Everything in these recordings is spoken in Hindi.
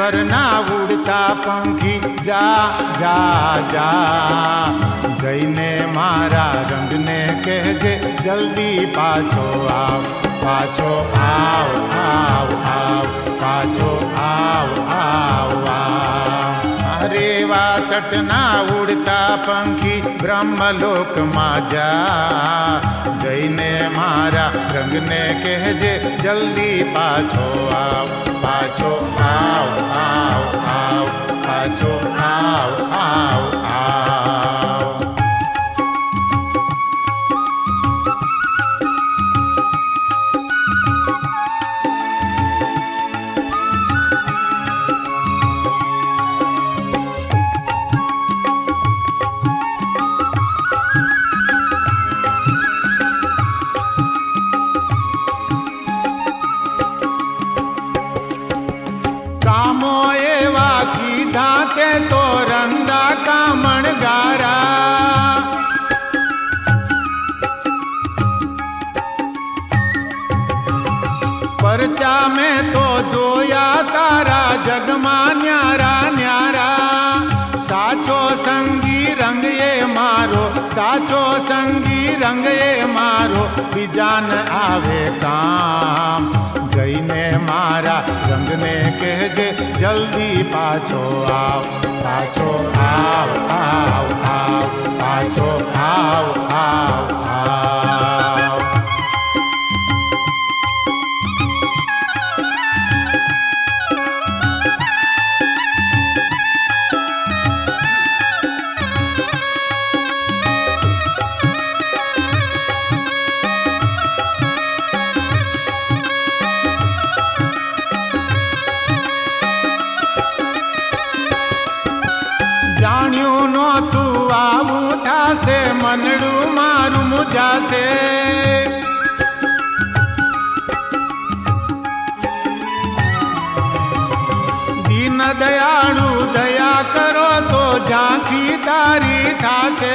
नरेश्वर ना उड़ता पंखी जा जा जा, जईने मारा रंगने कहजे जल्दी पाछो आओ आओ आओ पाछो आओ आओ आओ। अरे वा तटना उड़ता पंखी ब्रह्मलोक मा जा, जईने मारा रंगने कहजे जल्दी पाछो आओ आओ आओ पाछो आओ आओ आओ। तो रंगा का मणगारा परचा में तो जोया तारा जगमा न्यारा न्यारा, साचो संगी रंग ये मारो साचो संगी रंग ये मारो बीजान आवे काम, जईने मारा रंगने कहजे जल्दी पाछो आओ आओ आओ पाछो आओ आओ आओ। मनडू मारू मुझा से दीन दयालु दया करो तो झांखी तारी था से,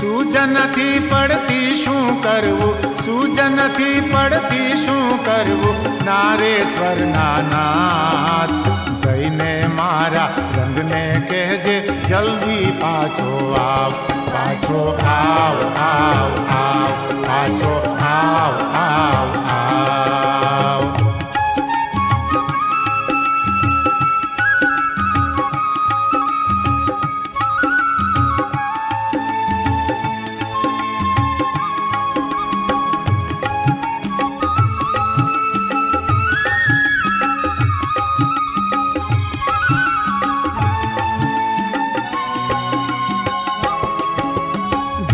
सूजन थी पड़ती शू करवू सूजन थी पड़ती शू करवू, नारेश्वर नानाथ जईने मारा रंगने कहजे जल्दी पाछो आओ आओ आओ पाछो आओ आओ आओ।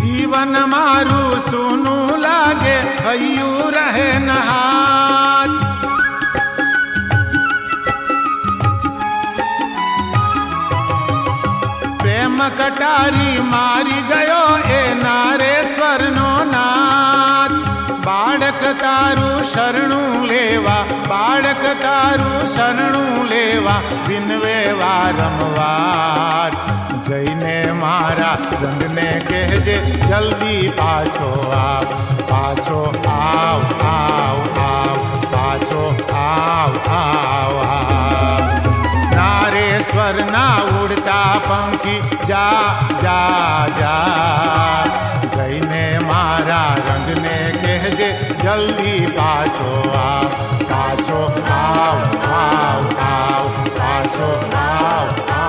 जीवन मारू सुनू लागे हयू रहे नहात, प्रेम कटारी मारी गयो ए नारेश्वर नो नाथ, बाड़क तारू शरणू लेवा बाड़क तारू शरणू लेवा, बिनवे वारंवार जईने मारा रंगने कहजे जल्दी पाछो आओ आओ आओ पाछो आओ आओ आओ। नारेश्वर ना उड़ता पंखी जा जा जा, जईने मारा रंगने कहजे जल्दी पाछो आओ आओ आओ पाछो आओ।